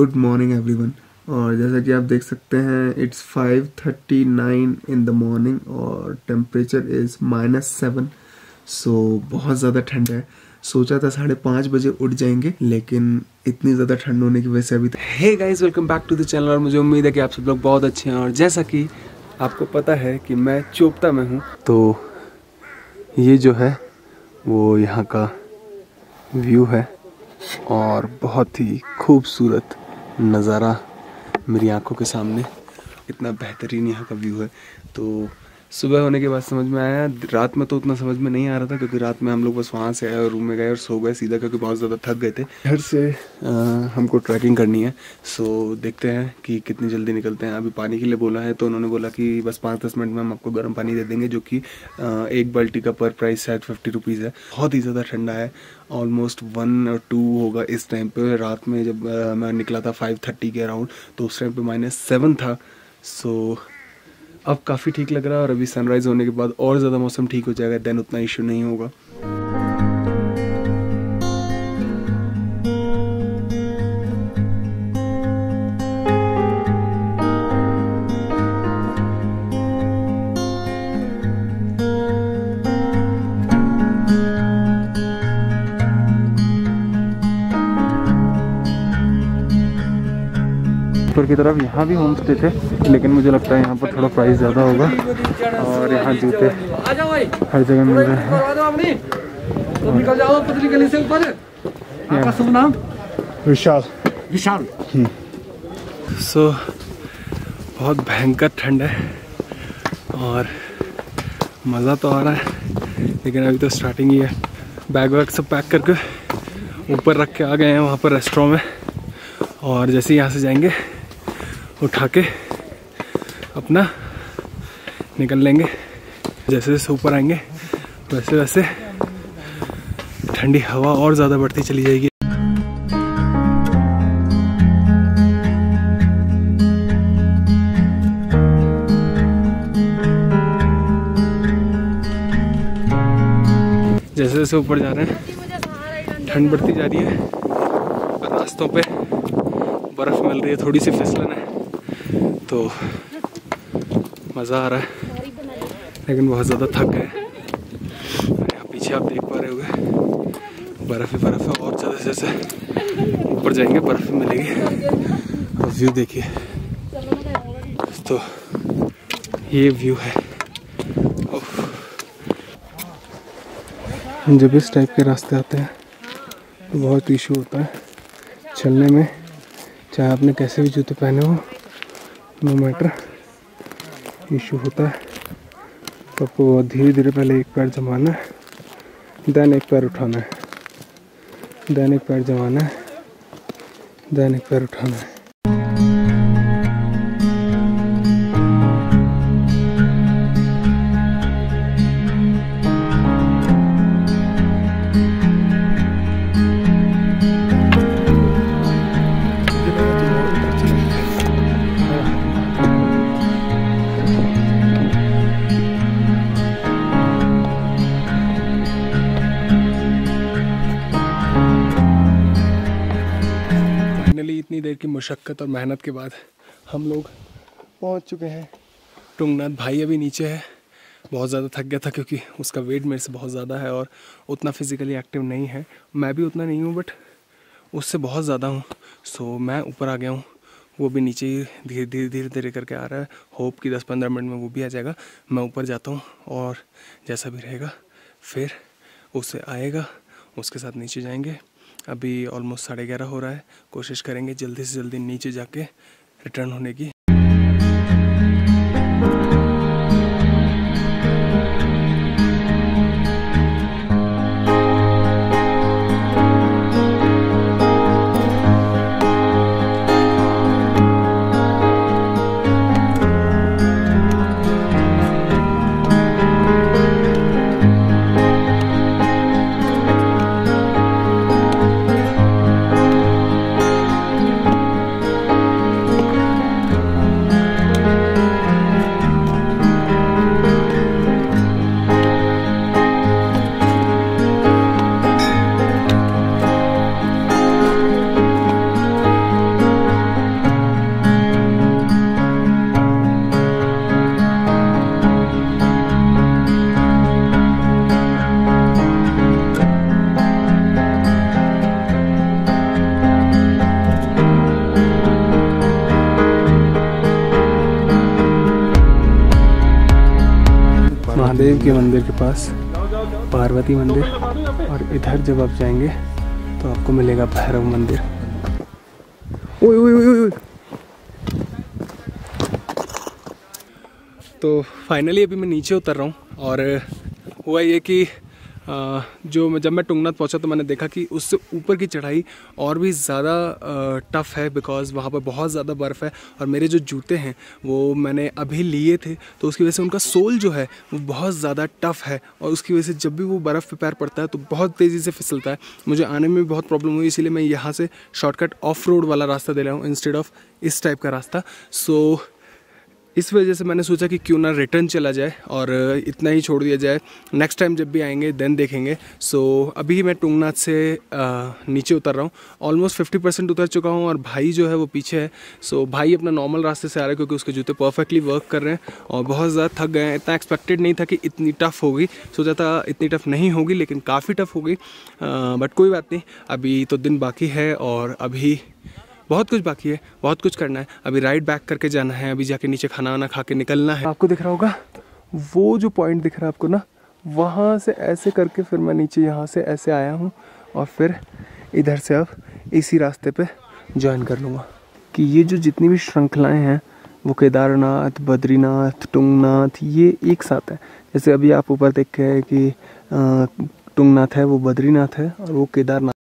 Good morning everyone. और जैसा कि आप देख सकते हैं इट्स 5:39 इन द मॉर्निंग और टेम्परेचर इज़ -7। सो बहुत ज़्यादा ठंड है। सोचा था 5:30 बजे उठ जाएंगे लेकिन इतनी ज़्यादा ठंड होने की वजह से अभी। Hey guys, welcome back to the channel. और मुझे उम्मीद है कि आप सब लोग बहुत अच्छे हैं। और जैसा कि आपको पता है कि मैं चोपता में हूँ, तो ये जो है वो यहाँ का व्यू है और बहुत ही खूबसूरत नज़ारा मेरी आंखों के सामने। इतना बेहतरीन यहाँ का व्यू है। तो सुबह होने के बाद समझ में आया, रात में तो उतना समझ में नहीं आ रहा था क्योंकि रात में हम लोग बस वहाँ से आए और रूम में गए और सो गए सीधा क्योंकि बहुत ज़्यादा थक गए थे। घर से हमको ट्रैकिंग करनी है। सो देखते हैं कि कितनी जल्दी निकलते हैं। अभी पानी के लिए बोला है तो उन्होंने बोला कि बस 5-10 मिनट में हम आपको गर्म पानी दे देंगे, जो कि एक बाल्टी का पर प्राइस शायद 50 रुपीज़ है। बहुत ही ज़्यादा ठंडा है, ऑलमोस्ट 1 और 2 होगा इस टाइम पर। रात में जब मैं निकला था 5:30 के अराउंड तो उस टाइम पर -7 था। सो अब काफ़ी ठीक लग रहा है और अभी सनराइज़ होने के बाद और ज़्यादा मौसम ठीक हो जाएगा, देन उतना इशू नहीं होगा। की तरफ यहाँ भी होम स्टे थे लेकिन मुझे लगता है यहाँ पर थोड़ा प्राइस ज़्यादा होगा। और यहाँ जूते हर जगह मिल रहे हैं। विशाल विशाल। सो बहुत भयंकर ठंड है और मज़ा तो आ रहा है लेकिन अभी तो स्टार्टिंग ही है। बैग वैग सब पैक करके ऊपर रख के आ गए हैं वहाँ पर रेस्टोरेंट में। और जैसे यहाँ से जाएंगे उठा के अपना निकल लेंगे। जैसे जैसे ऊपर आएंगे वैसे वैसे ठंडी हवा और ज़्यादा बढ़ती चली जाएगी। जैसे जैसे ऊपर जा रहे हैं ठंड बढ़ती जा रही है और रास्तों पे बर्फ़ मिल रही है, थोड़ी सी फिसलन है तो मज़ा आ रहा है लेकिन बहुत ज़्यादा थक गए। यहाँ पीछे आप देख पा रहे होंगे बर्फ़ ही बर्फ़ है और ज़्यादा जैसे ऊपर जाएंगे बर्फ़ मिलेगी। और व्यू देखिए, तो ये व्यू है। जब इस टाइप के रास्ते आते हैं तो बहुत इशू होता है चलने में, चाहे आपने कैसे भी जूते पहने हो, नो मैटर इशू होता है। तो आपको बहुत धीरे धीरे पहले एक पैर जमाना है, देन एक पैर उठाना है, देन एक पैर जमाना है, देन एक पैर उठाना है। इतनी देर की मशक्क़त और मेहनत के बाद हम लोग पहुंच चुके हैं टुंगनाथ। भाई अभी नीचे है, बहुत ज़्यादा थक गया था क्योंकि उसका वेट मेरे से बहुत ज़्यादा है और उतना फिज़िकली एक्टिव नहीं है। मैं भी उतना नहीं हूँ बट उससे बहुत ज़्यादा हूँ। सो मैं ऊपर आ गया हूँ, वो भी नीचे ही धीरे धीरे करके आ रहा है। होप कि 10-15 मिनट में वो भी आ जाएगा। मैं ऊपर जाता हूँ और जैसा भी रहेगा फिर उससे आएगा, उसके साथ नीचे जाएँगे। अभी ऑलमोस्ट 11:30 हो रहा है। कोशिश करेंगे जल्दी से जल्दी नीचे जाके रिटर्न होने की। महादेव के मंदिर के पास पार्वती मंदिर, और इधर जब आप जाएंगे तो आपको मिलेगा भैरव मंदिर। ओए ओए ओए ओए। तो फाइनली अभी मैं नीचे उतर रहा हूँ, और हुआ ये कि जब मैं टुंगनाथ पहुंचा तो मैंने देखा कि उससे ऊपर की चढ़ाई और भी ज़्यादा टफ़ है, बिकॉज़ वहाँ पर बहुत ज़्यादा बर्फ़ है। और मेरे जो जूते हैं वो मैंने अभी लिए थे, तो उसकी वजह से उनका सोल जो है वो बहुत ज़्यादा टफ़ है, और उसकी वजह से जब भी वो बर्फ़ पे पैर पड़ता है तो बहुत तेज़ी से फिसलता है। मुझे आने में भी बहुत प्रॉब्लम हुई, इसीलिए मैं यहाँ से शॉर्टकट ऑफ रोड वाला रास्ता दे रहा हूँ इंस्टेड ऑफ इस टाइप का रास्ता। सो इस वजह से मैंने सोचा कि क्यों ना रिटर्न चला जाए और इतना ही छोड़ दिया जाए, नेक्स्ट टाइम जब भी आएंगे देन देखेंगे। सो अभी मैं टुंगनाथ से नीचे उतर रहा हूँ, ऑलमोस्ट 50% उतर चुका हूँ, और भाई जो है वो पीछे है। सो भाई अपना नॉर्मल रास्ते से आ रहा है क्योंकि उसके जूते परफेक्टली वर्क कर रहे हैं, और बहुत ज़्यादा थक गए हैं। इतना एक्सपेक्टेड नहीं था कि इतनी टफ़ होगी, सोचा था इतनी टफ़ नहीं होगी, लेकिन काफ़ी टफ़ होगी। बट कोई बात नहीं, अभी तो दिन बाकी है और अभी बहुत कुछ बाकी है, बहुत कुछ करना है। अभी राइड बैक करके जाना है, अभी जाके नीचे खाना वाना खा के निकलना है। आपको दिख रहा होगा वो जो पॉइंट दिख रहा है आपको ना, वहाँ से ऐसे करके फिर मैं नीचे यहाँ से ऐसे आया हूँ, और फिर इधर से अब इसी रास्ते पे ज्वाइन कर लूँगा। कि ये जो जितनी भी श्रृंखलाएँ हैं वो केदारनाथ, बद्रीनाथ, टुंगनाथ, ये एक साथ है। जैसे अभी आप ऊपर देख के कि टुंगनाथ है, वो बद्रीनाथ है, और वो केदारनाथ।